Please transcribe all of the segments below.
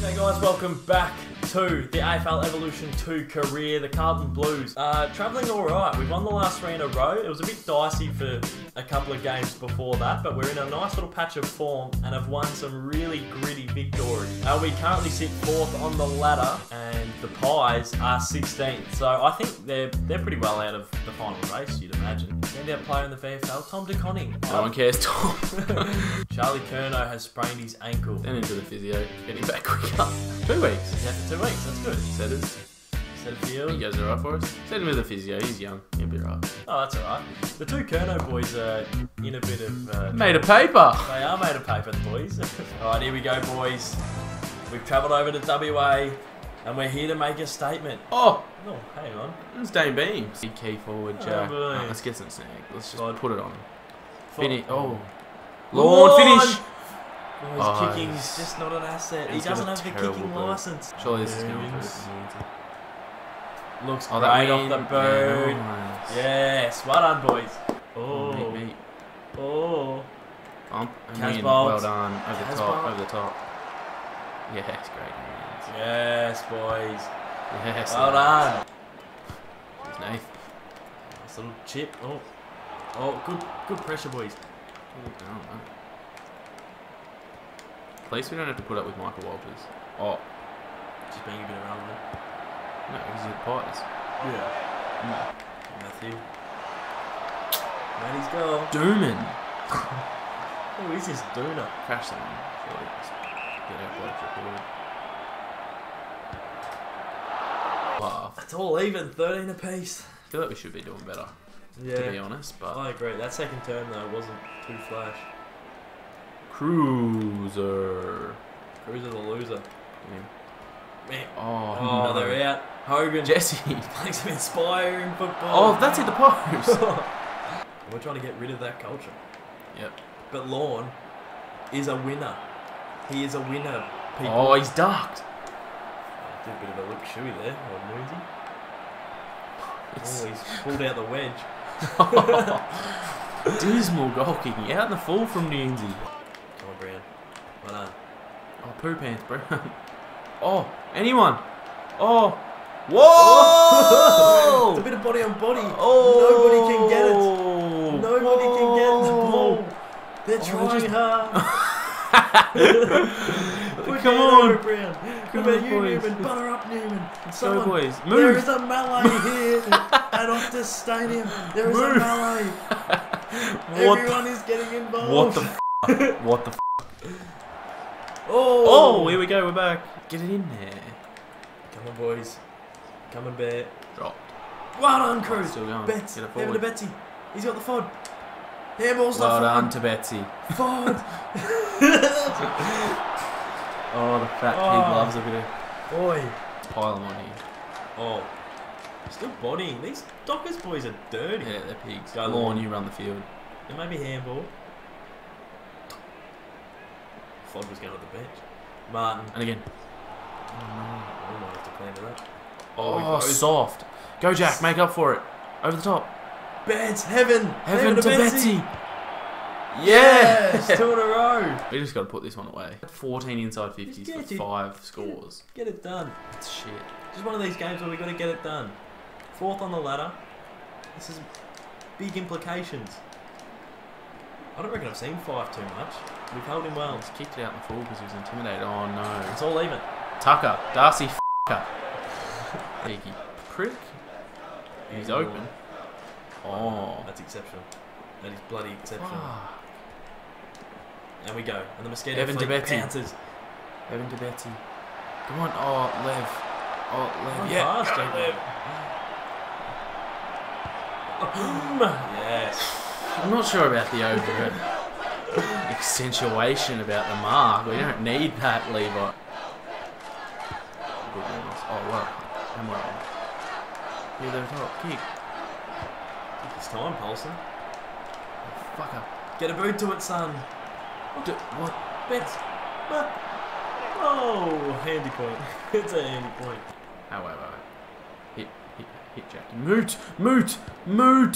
Hey guys, welcome back to the AFL Evolution 2 career. The Carlton Blues are travelling alright. We won the last three in a row. It was a bit dicey for a couple of games before that, but we're in a nice little patch of form and have won some really gritty victories. We currently sit 4th on the ladder and the Pies are 16th, so I think they're pretty well out of the final race, you'd imagine. Standout player in the VFL, Tom Deconning. No one cares, Tom. Charlie Curnow has sprained his ankle. Then into the physio, getting back quicker. 2 weeks. Yeah, for 2 weeks, that's good. Setters. Field. He goes alright for us. Send him to the physio, he's young, he'll be right. Oh, that's alright. The two Curnow boys are in a bit of... made of paper! They are made of paper, the boys. Alright, here we go, boys. We've travelled over to WA, and we're here to make a statement. Oh! Oh, hang on. It's Dane Beams. Big key forward, Jack. Oh, let's get some snag. Let's just put it on. Finish. Oh. Lord, finish! Oh, his kicking's just not an asset. He doesn't have the kicking licence. Surely this is going to be... Looks right off the bird. Yeah, nice. Yes, well done, boys. Oh, meet. Oh, well done. Over the top, over the top. Yes, great hands. Yes, boys. Yes, well done. Nice little chip. Oh, oh, good pressure, boys. At least we don't have to put up with Michael Walters. Oh, just being a bit irrelevant. No, because he's the Pies. Yeah. No. Matthew. Matty's goal. Dooman. Who is this Dooner? Crash someone. Get out blood for wow. That's all even, 13 apiece. I feel like we should be doing better. Yeah. To be honest, but I agree. That second term though wasn't too flash. Cruiser. Cruiser the loser. Yeah. Man. Oh, no. Another out. Hogan. Jesse. Playing some inspiring football. Oh, that's in the post. We're trying to get rid of that culture. Yep. But Lorne is a winner. He is a winner, people. Oh, he's ducked. I did a bit of a lip shoey there. Or newsy. Oh, he's pulled out the wedge. Dismal goal kicking. Out in the full from Newsy. Come on, Brown. Well done. Oh, poo pants, Brown. Oh, anyone. Oh. Whoa! Oh. It's a bit of body on body. Oh. Nobody can get it. Nobody can get the ball. They're trying hard. Come on. Come on, you, boys. Newman. Butter up, Newman. Someone, go, boys. Move. There is a melee here at Octus Stadium. There is a melee. Everyone is getting involved. What the f***? What the f***? Oh. Oh, here we go, we're back. Get it in there. Come on, boys. Come on, Bear. Drop. Well done, Crew. Still going. Bets. Get it forward. Over to Betsy. He's got the Fod. Handball's well done to Betsy. Fod. Oh, the fat pig loves a bit of... Boy. Pile them on here. Oh. Still bodying. These Dockers boys are dirty. Yeah, they're pigs. Go Lorne, you run the field. It may be handball. Fod was going to the bench. Martin. And again. Oh, no. We might have to plan to that. Oh, soft. Go, Jack. Make up for it. Over the top. Beds. Heaven. Heaven to Betsy. Yes. 2 in a row. We just got to put this one away. 14 inside 50s for 5 scores. Get it done. That's shit. Just one of these games where we got to get it done. 4th on the ladder. This is big implications. I don't reckon I've seen 5 too much. We've held him well. He's kicked it out in the full because he was intimidated. Oh no. It's all even. Tucker. Darcy f***er. Peaky prick. He's open. Oh. That's exceptional. That is bloody exceptional. Oh. And we go. And the Mosquito fleet pounces. Evan to Betsy. Come on. Oh, Lev. Oh, Lev. Yeah. Fast, Lev. Yes. I'm not sure about the over accentuation about the mark. We don't need that, Levi. Good goodness. Oh, well. And well. Here they top. Kick. It's time, Paulson. Oh, fucker. Get a boot to it, son. What? Bets. What? Oh, handy point. It's a handy point. Oh, wait, wait. Hit Jack. Moot.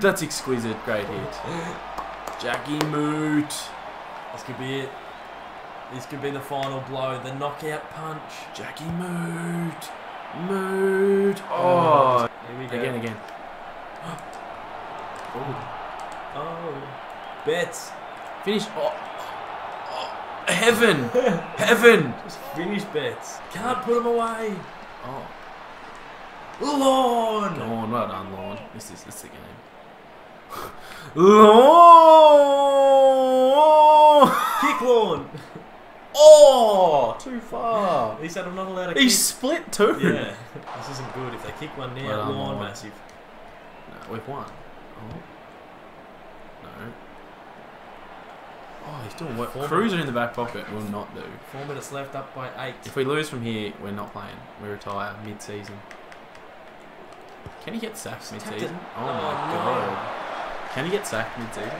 That's exquisite. Great hit. Jackie Moot. This could be it. This could be the final blow, the knockout punch. Jackie moved. Moved. Oh. Here we go. Again. Oh. Oh. Bets. Finish. Oh. Oh. Heaven. Heaven. Just finish Bets. Can't put him away. Oh. Lawn. Lawn. Well done, Lawn. This is the game. Lawn. Kick Lawn. Oh, too far. He said I'm not allowed to kick. He split too. Yeah. This isn't good. If they kick one now, well, Lawn massive. No, we've won. Oh. No. Oh, he's doing work. Cruiser in the back pocket will not do. 4 minutes left, up by 8. If we lose from here, we're not playing. We retire mid-season. Can he get sacked mid-season? Oh, my God. Can he get sacked mid-season?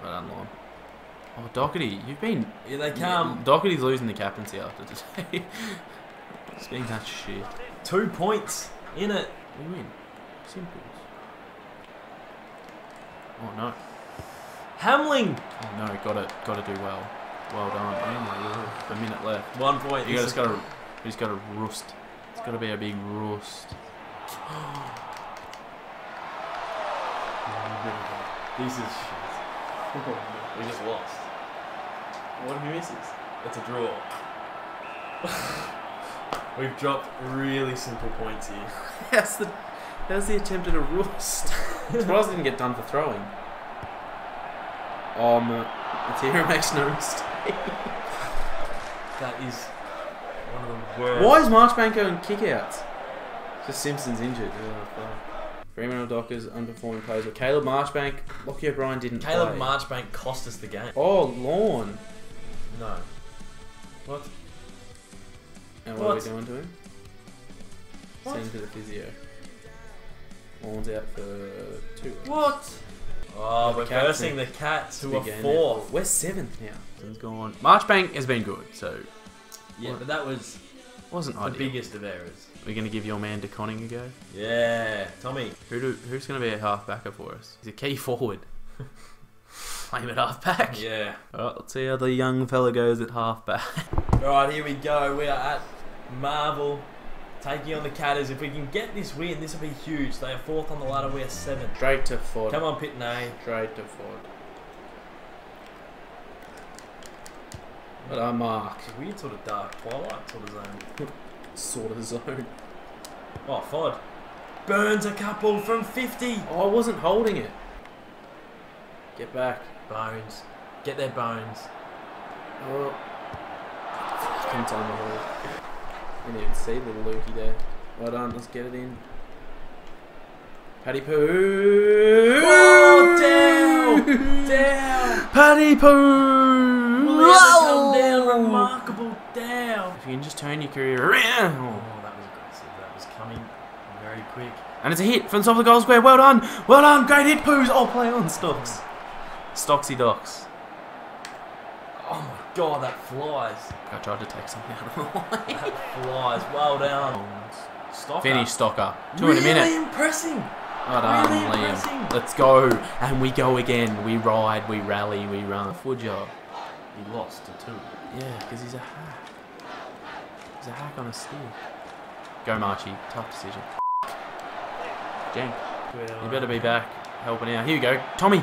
Well done, Lawn. Oh, Doherty, you've been... Here they come. Doherty's losing the captaincy after today. It's being that shit. 2 points in it. We win. Simple. Oh, no. Hamling. Oh, no, got to do well. Well done. Oh, my God. A minute left. 1 point. You just got to roost. It's got to be a big roost. This is shit. We just lost. What if he misses? It's a draw. We've dropped really simple points here. How's the attempt at a roost? Ross didn't get done for throwing. Matera makes no mistake. That is one of the worst. Why is Marchbank going kickouts? Just Simpson's injured. Oh, fuck. Fremantle Dockers underperforming players. But Caleb Marchbank, Lockie O'Brien didn't play. Caleb Marchbank cost us the game. Oh, Lawn. No. What? And what are we doing to him? Send him to the physio. Lawn's out for 2 weeks. What? Oh, we're cursing the Cats, who are 4th. We're 7th now. It's gone. Marchbank has been good, so... Yeah, but that wasn't the biggest of errors. We're going to give your man Deconning a go? Yeah, Tommy. Who's going to be a half-backer for us? He's a key forward. Play him at half-back. Yeah. Alright, let's see how the young fella goes at half-back. Alright, here we go. We are at Marvel, taking on the Catters. If we can get this win, this will be huge. They are 4th on the ladder. We are 7th. Straight to Ford. Come on, Pitney. Straight to Ford. But our mark. It's a weird sort of dark twilight sort of zone. Oh, Fod. Burns a couple from 50. Oh, I wasn't holding it. Get back. Bones. Get their bones. Oh. Fucking time to hold it. Didn't even see little Lukey there. Well done. Let's get it in. Paddy Poo. Oh, down. Down. Paddy Poo. Well, come down. Remarkable down. If you can just turn your career around. Oh, that was aggressive. That was coming very quick. And it's a hit from the top of the goal square. Well done. Well done. Great hit, Poos. Oh, play on, Stocks. Stocksy Docks. Oh, my God. That flies. I tried to take something out of the line. That flies. Well done. Stocker. Finish, Stocker. Two in a minute. Really impressing. Well done, Liam. Let's go. And we go again. We ride. We rally. We run. Fudger. He lost to 2. Yeah, because he's a hack. He's a hack on a steal. Go, Marchie. Tough decision. Jank. You better be back helping out. Here we go. Tommy.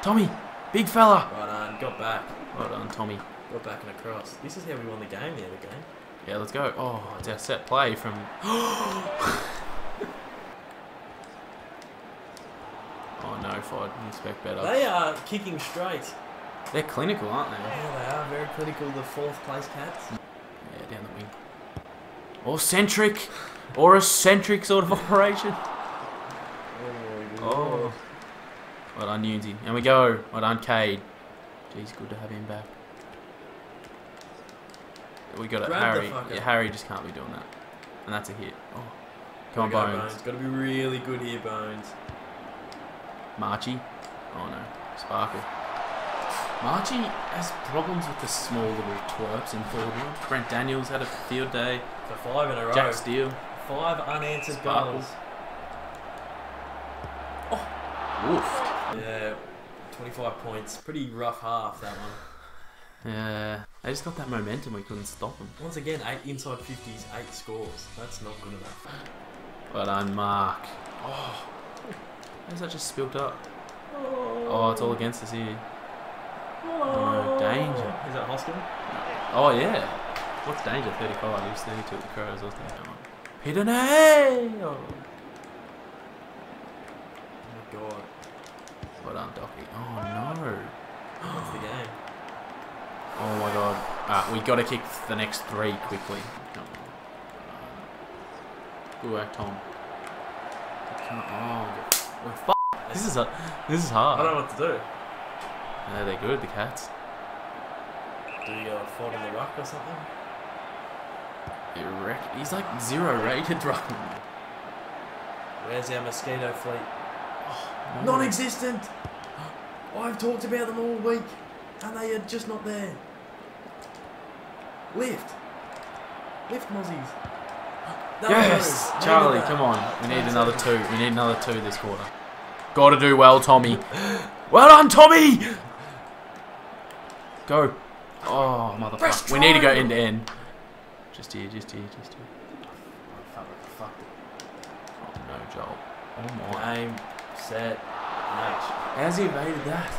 Tommy. Big fella. Right on. Got back. Well done, Tommy. Got back and across. This is how we won the game the other game. Yeah, let's go. Oh, it's our set play from... Oh, no, Fod. I expect better. They are kicking straight. They're clinical, aren't they? Yeah, they are very clinical, the 4th place Cats. Yeah, down the wing. Or a centric sort of operation. Oh. Well done, Nunzi. And we go. Well done, Cade. Geez, good to have him back. We got it, Harry. Yeah, Harry just can't be doing that. And that's a hit. Oh. Come on, Bones. Bones. Got to be really good here, Bones. Marchie. Oh, no. Sparkle. Marchie has problems with the small little twerps in forward. Brent Daniels had a field day. For 5 in a row. Jack Steele. 5 unanswered goals. Oh, woofed. Yeah, 25 points. Pretty rough half, that one. They just got that momentum, we couldn't stop them. Once again, 8 inside 50s, 8 scores. That's not good enough. Well done, Mark. Oh, how's that just spilt up? Oh, it's all against us here. Oh, danger. Is that Hoskins? Oh, yeah. What's danger? 35. He was 32 at the Crows, wasn't he? Pidonay! Oh. Oh, my God. Well done, Docky. Oh, no. That's the game. Oh, my God. We got to kick the next 3 quickly. No. Good work, Tom. Oh, we're f***ed. This is hard. I don't know what to do. No, they're good, the Cats. Do you go fall in the ruck or something? You reckon? He's like 0 rated ruckman. Where's our mosquito fleet? Oh, no. Non-existent! I've talked about them all week, and they are just not there. Lift. Lift, Mozzies. Yes! Goes. Charlie, come on. We need another 2. We need another 2 this quarter. Gotta do well, Tommy. Well done, Tommy! Go. Oh, motherfucker. We need to go end to end. Just here, just here, just here. Oh, fuck. Oh, no, Joel. Oh, my. Aim, set, match. How's he evaded that?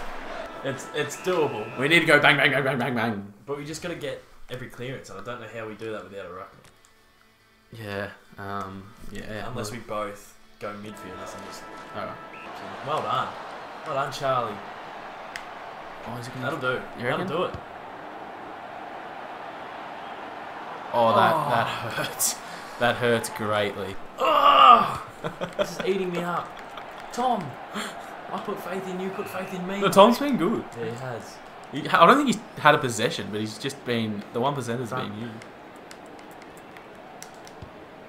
It's doable. We need to go bang, bang, bang, bang, bang, bang. But we just got to get every clearance, and I don't know how we do that without a ruckman. Yeah. Yeah. Unless we both go midfielders and just... Alright. Well done. Well done, Charlie. Oh, is it gonna... That'll do. That'll do it. Oh, that hurts. That hurts greatly. Oh! This is eating me up. Tom, I put faith in you, put faith in me. No, Tom's been good. Yeah, he has. I don't think he's had a possession, but he's just been... The 1% has been you.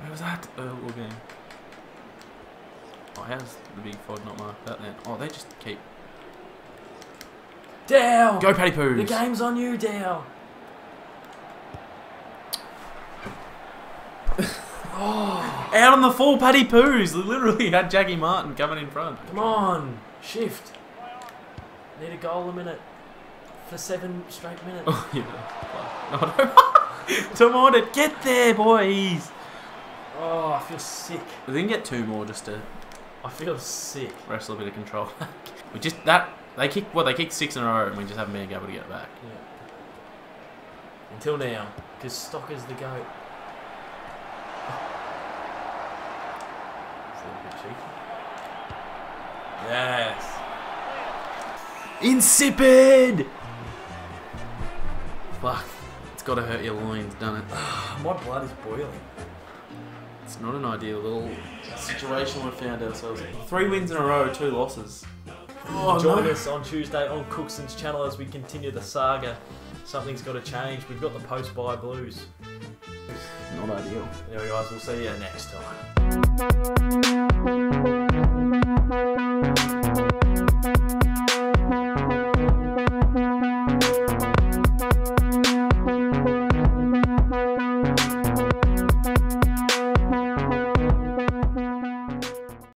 Where was that? All game. Oh, how's the big fog not marked that then? Oh, they just keep... Dale! Go, Paddy Poos! The game's on you, Dale! Oh. Out on the full, Paddy Poos! Literally had Jackie Martin coming in front. Come on! Shift! Need a goal a minute. For 7 straight minutes. Oh, yeah. No. Come on, get there, boys! Oh, I feel sick. We can get 2 more just to... I feel sick. Wrestle a bit of control. We just they kicked 6 in a row and we just haven't been able to get it back. Yeah. Until now, because Stocker's the goat. It's a little bit cheeky. Yes. Insipid. Fuck, it's got to hurt your loins, doesn't it? My blood is boiling. It's not an ideal little situation we found ourselves in. 3 wins in a row, 2 losses. Oh, join us on Tuesday on Cookson's channel as we continue the saga. Something's got to change. We've got the post-bye blues. Not ideal. Anyway guys, we'll see you next time.